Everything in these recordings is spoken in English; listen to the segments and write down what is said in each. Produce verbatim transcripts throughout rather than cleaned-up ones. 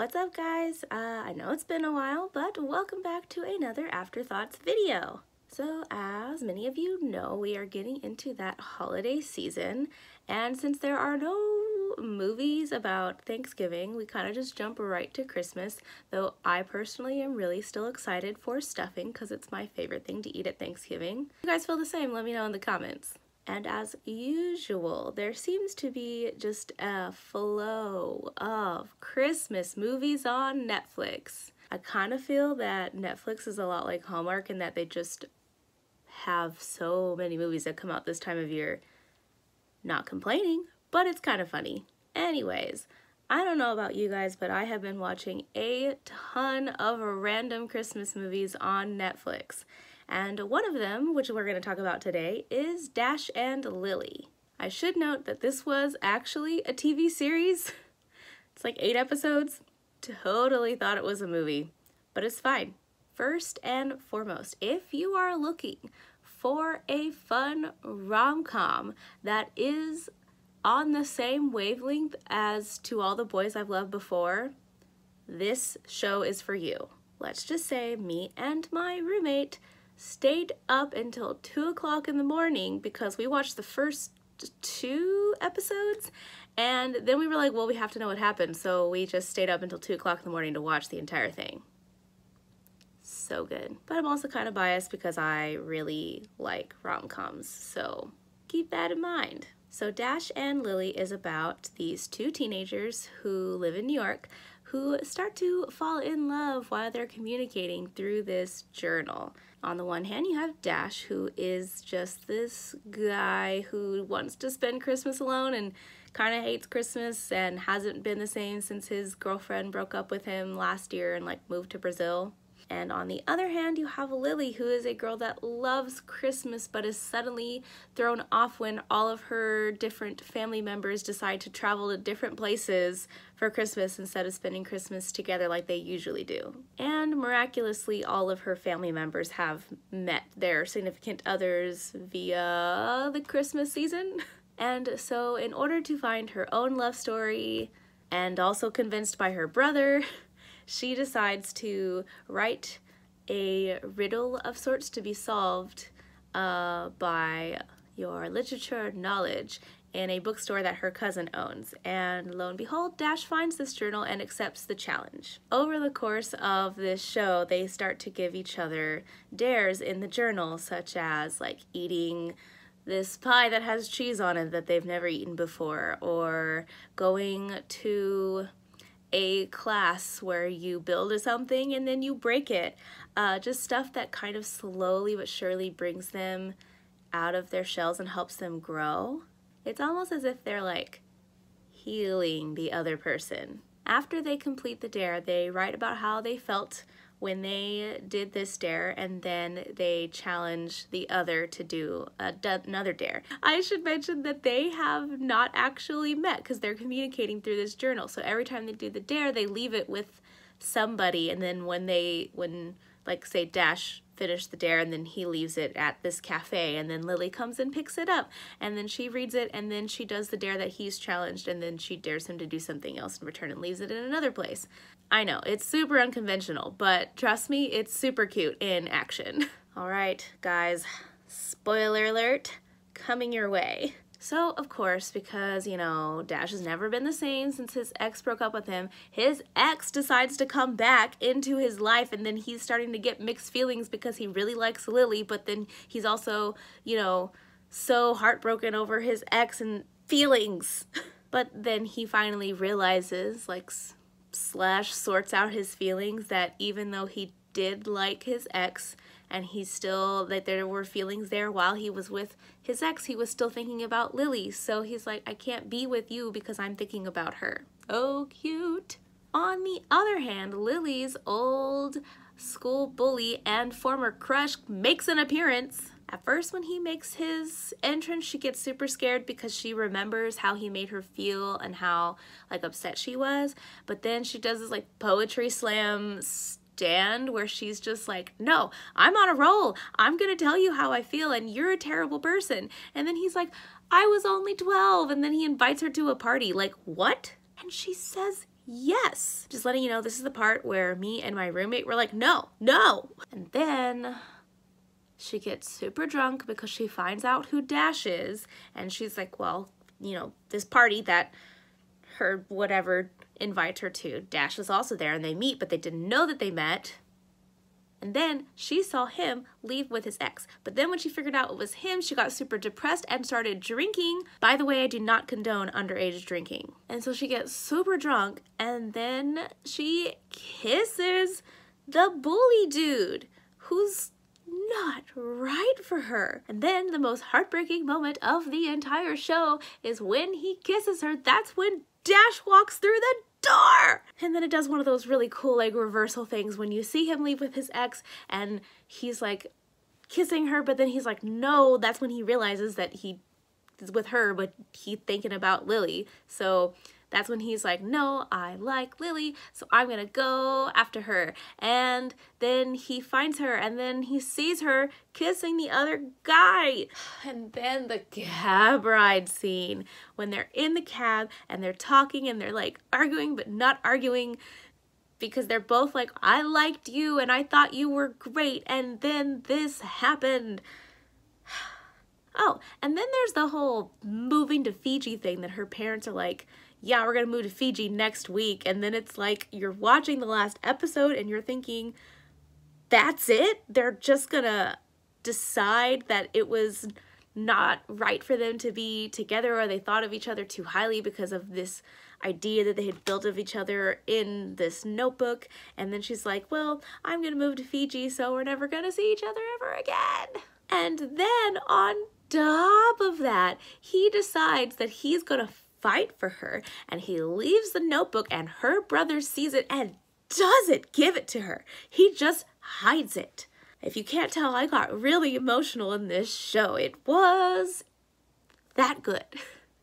What's up, guys? Uh, I know it's been a while, but welcome back to another Afterthoughts video. So as many of you know, we are getting into that holiday season, and since there are no movies about Thanksgiving, we kind of just jump right to Christmas, though I personally am really still excited for stuffing because it's my favorite thing to eat at Thanksgiving. If you guys feel the same, let me know in the comments. And as usual, there seems to be just a flow of Christmas movies on Netflix. I kind of feel that Netflix is a lot like Hallmark in that they just have so many movies that come out this time of year. Not complaining, but it's kind of funny. Anyways, I don't know about you guys, but I have been watching a ton of random Christmas movies on Netflix. And one of them, which we're going to talk about today, is Dash and Lily. I should note that this was actually a T V series. It's like eight episodes. Totally thought it was a movie, but it's fine. First and foremost, if you are looking for a fun rom-com that is on the same wavelength as To All the Boys I've Loved Before, this show is for you. Let's just say me and my roommate stayed up until two o'clock in the morning because we watched the first two episodes, and then we were like, well, we have to know what happened, so we just stayed up until two o'clock in the morning to watch the entire thing. So good. But I'm also kind of biased because I really like rom-coms, so keep that in mind. So Dash and Lily is about these two teenagers who live in New York who start to fall in love while they're communicating through this journal. On the one hand, you have Dash, who is just this guy who wants to spend Christmas alone and kind of hates Christmas and hasn't been the same since his girlfriend broke up with him last year and like moved to Brazil. And on the other hand, you have Lily, who is a girl that loves Christmas but is suddenly thrown off when all of her different family members decide to travel to different places for Christmas instead of spending Christmas together like they usually do. And miraculously, all of her family members have met their significant others via the Christmas season. And so in order to find her own love story, and also convinced by her brother, she decides to write a riddle of sorts to be solved uh, by your literature knowledge in a bookstore that her cousin owns. And lo and behold, Dash finds this journal and accepts the challenge. Over the course of this show, they start to give each other dares in the journal, such as like eating this pie that has cheese on it that they've never eaten before, or going to a class where you build something and then you break it. Uh, just stuff that kind of slowly but surely brings them out of their shells and helps them grow. It's almost as if they're like healing the other person. After they complete the dare, they write about how they felt when they did this dare, and then they challenge the other to do another dare. I should mention that they have not actually met because they're communicating through this journal. So every time they do the dare, they leave it with somebody, and then when they, when like say Dash finished the dare and then he leaves it at this cafe, and then Lily comes and picks it up, and then she reads it, and then she does the dare that he's challenged, and then she dares him to do something else in return and leaves it in another place. I know, it's super unconventional, but trust me, it's super cute in action. All right, guys, spoiler alert, coming your way. So, of course, because, you know, Dash has never been the same since his ex broke up with him, his ex decides to come back into his life, and then he's starting to get mixed feelings because he really likes Lily, but then he's also, you know, so heartbroken over his ex and feelings. But then he finally realizes, like, slash sorts out his feelings, that even though he did like his ex and he still, that there were feelings there while he was with his ex, he was still thinking about Lily. So he's like, I can't be with you because I'm thinking about her. Oh, cute. On the other hand, Lily's old school bully and former crush makes an appearance. At first, when he makes his entrance, she gets super scared because she remembers how he made her feel and how like upset she was. But then she does this like poetry slam stand where she's just like, no, I'm on a roll. I'm gonna tell you how I feel and you're a terrible person. And then he's like, I was only twelve. And then he invites her to a party. Like, what? And she says yes. Just letting you know, this is the part where me and my roommate were like, no, no. And then she gets super drunk because she finds out who Dash is. And she's like, well, you know, this party that her whatever invites her to, Dash was also there, and they meet, but they didn't know that they met. And then she saw him leave with his ex. But then when she figured out it was him, she got super depressed and started drinking. By the way, I do not condone underage drinking. And so she gets super drunk, and then she kisses the bully dude, who's not right for her. And then the most heartbreaking moment of the entire show is when he kisses her. That's when Dash walks through the door! And then it does one of those really cool like reversal things when you see him leave with his ex and he's like kissing her, but then he's like, no, that's when he realizes that he is with her, but he's thinking about Lily. So that's when he's like, no, I like Lily, so I'm gonna go after her. And then he finds her, and then he sees her kissing the other guy. And then the cab ride scene, when they're in the cab and they're talking and they're like arguing but not arguing because they're both like, I liked you and I thought you were great, and then this happened. Oh, and then there's the whole moving to Fiji thing that her parents are like, yeah, we're gonna move to Fiji next week. And then it's like, you're watching the last episode and you're thinking, that's it? They're just gonna decide that it was not right for them to be together, or they thought of each other too highly because of this idea that they had built of each other in this notebook. And then she's like, well, I'm gonna move to Fiji, so we're never gonna see each other ever again. And then on top of that, he decides that he's gonna fight for her, and he leaves the notebook, and her brother sees it and doesn't give it to her. He just hides it. If you can't tell, I got really emotional in this show. It was that good.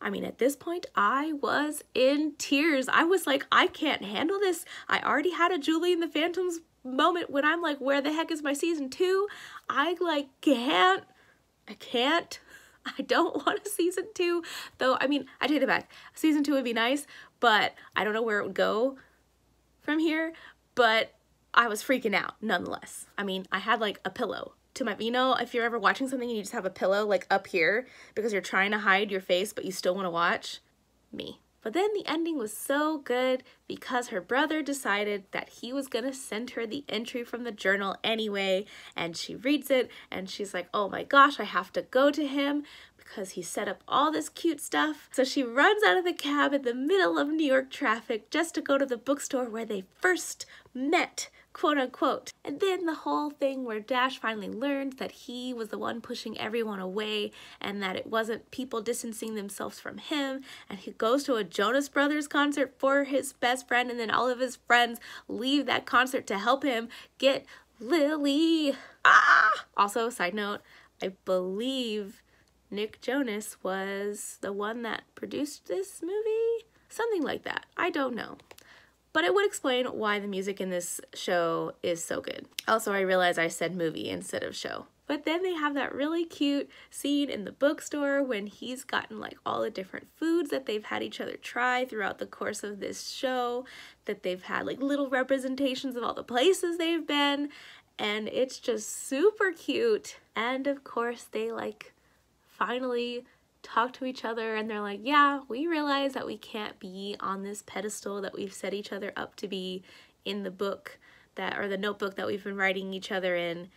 I mean, at this point, I was in tears. I was like, I can't handle this. I already had a Julie and the Phantoms moment when I'm like, where the heck is my season two? I like can't, I can't. I don't want a season two, though. I mean, I take it back. Season two would be nice, but I don't know where it would go from here, but I was freaking out nonetheless. I mean, I had like a pillow to my, you know, if you're ever watching something and you just have a pillow like up here because you're trying to hide your face, but you still want to watch, me. But then the ending was so good because her brother decided that he was gonna send her the entry from the journal anyway, and she reads it and she's like, oh my gosh, I have to go to him because he set up all this cute stuff. So she runs out of the cab in the middle of New York traffic just to go to the bookstore where they first met, quote unquote. And then the whole thing where Dash finally learned that he was the one pushing everyone away and that it wasn't people distancing themselves from him, and he goes to a Jonas Brothers concert for his best friend, and then all of his friends leave that concert to help him get Lily. Ah! Also, side note, I believe Nick Jonas was the one that produced this movie? Something like that. I don't know. But it would explain why the music in this show is so good. Also, I realize I said movie instead of show. But then they have that really cute scene in the bookstore when he's gotten like all the different foods that they've had each other try throughout the course of this show, that they've had like little representations of all the places they've been, and it's just super cute. And of course they like finally talk to each other and they're like, yeah, we realize that we can't be on this pedestal that we've set each other up to be in the book that, or the notebook that we've been writing each other in,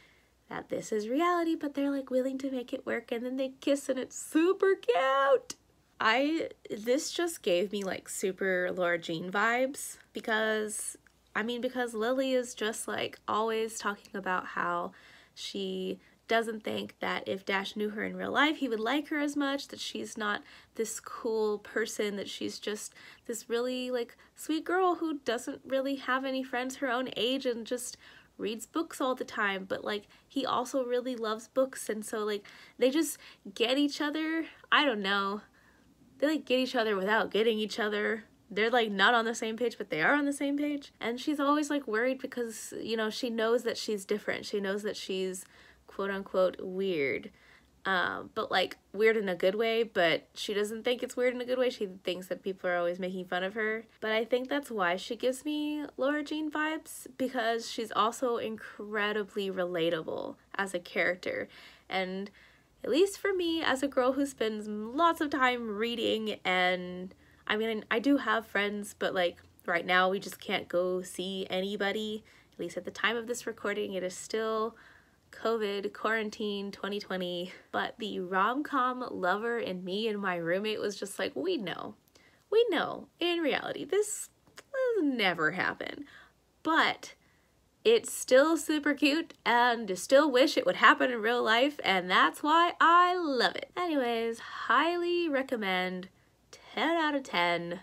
that this is reality, but they're like willing to make it work, and then they kiss and it's super cute. I, this just gave me like super Laura Jean vibes because, I mean, because Lily is just like always talking about how she doesn't think that if Dash knew her in real life he would like her as much, that she's not this cool person, that she's just this really like sweet girl who doesn't really have any friends her own age and just reads books all the time, but like he also really loves books, and so like they just get each other. I don't know, they like get each other without getting each other. They're like not on the same page, but they are on the same page. And she's always like worried because, you know, she knows that she's different, she knows that she's quote unquote weird, Um, but like weird in a good way, but she doesn't think it's weird in a good way. She thinks that people are always making fun of her. But I think that's why she gives me Lara Jean vibes, because she's also incredibly relatable as a character. And at least for me, as a girl who spends lots of time reading, and I mean, I do have friends, but like right now we just can't go see anybody. At least at the time of this recording, it is still COVID, quarantine, twenty twenty, but the rom-com lover in me and my roommate was just like, we know, we know, in reality, this will never happen, but it's still super cute and I still wish it would happen in real life, and that's why I love it. Anyways, highly recommend, ten out of ten,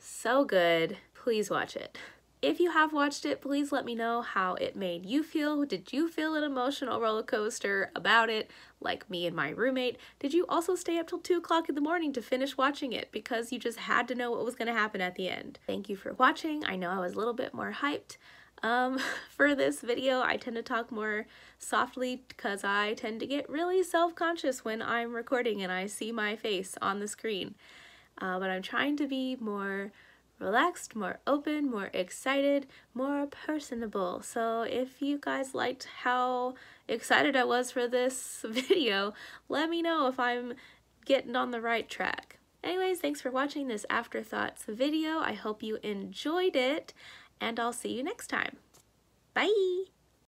so good, please watch it. If you have watched it, please let me know how it made you feel. Did you feel an emotional roller coaster about it, like me and my roommate? Did you also stay up till two o'clock in the morning to finish watching it because you just had to know what was going to happen at the end? Thank you for watching. I know I was a little bit more hyped um, for this video. I tend to talk more softly because I tend to get really self-conscious when I'm recording and I see my face on the screen. Uh, but I'm trying to be more relaxed, more open, more excited, more personable. So if you guys liked how excited I was for this video, let me know if I'm getting on the right track. Anyways, thanks for watching this Afterthoughts video. I hope you enjoyed it, and I'll see you next time. Bye!